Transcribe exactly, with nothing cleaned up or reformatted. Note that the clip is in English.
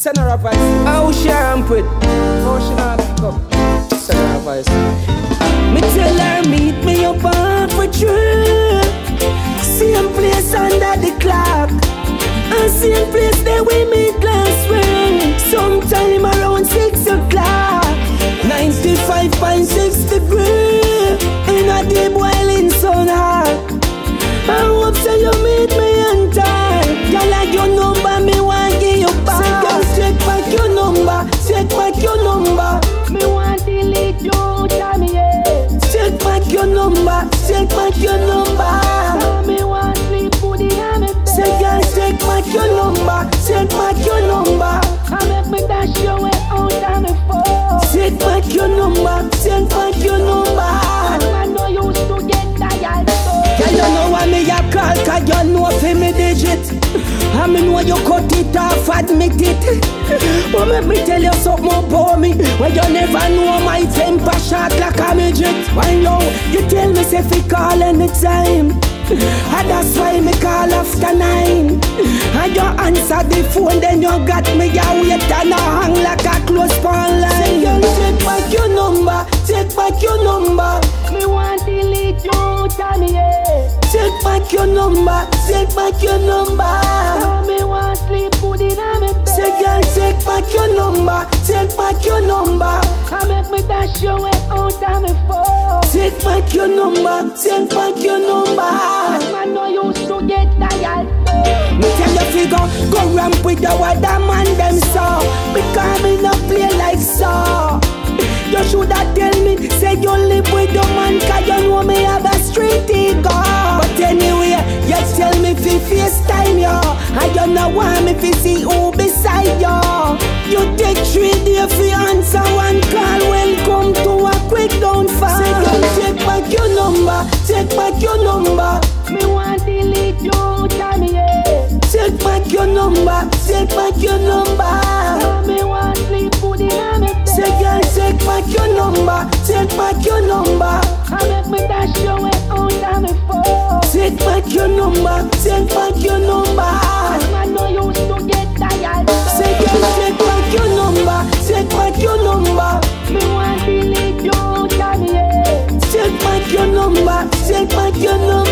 Send her a voice. Ocean Ampred. Ocean Ampred. Send her a voice. Me tell her meet me up on for trip. Same place under the clock. And same place that we meet last spring. Sometime around six o'clock. ninety-five point six degrees. In a deep boiling sun hot. I hope so you meet me on time. Girl, like your number, me want give you back. Say, girl, check back your number, check back your number. Me want delete you out of me head. Check back your number, check back your number. Now me want sleep for the hammer. Say, girl, check back your number, check back your number. I make me dash your way out of me phone. Check back your number, check back your number. I know you used to get tired. Girl, you know why me a call, cause you know fi me digit. I me know you cut it off, admit it. But make me tell you something about me. Well, you never know my temper shot like a midget. Why now, you tell me say fi call anytime. And that's why me call after nine. And you answer the phone, then you got me a wait and I hang like a close phone line. Say girl, check back your number, check back your number. Me want delete you out of me head. Take back your number, take back your number. Now me want sleep good in my bed. Say girl, take back your number, take back your number. I make me dash your way out of me phone. Take back your number, take back your number. I know you used to get tired. Me tell you figure, go ramp with the other man them so. Because me no play like so. You shoulda tell me, say you live with the man. Cause you know me have a street ego. Anyway, you tell me fi FaceTime yo. I don't know why me fi see who beside yo. You take three days fi answer one call. Welcome to a quick downfall. Say girl, check back your number, check back your number. Me want delete you out of me head. Check back your number, check back your number. Now me want sleep good in my bed. Say girl, check back your number, check back your number. I make me dash your way out of me phone. Take back your number, take back your number. I know you used to get tired. Say girl, take back your number, take back your number. Me want delete you out of me head. Take back your number, take back your number.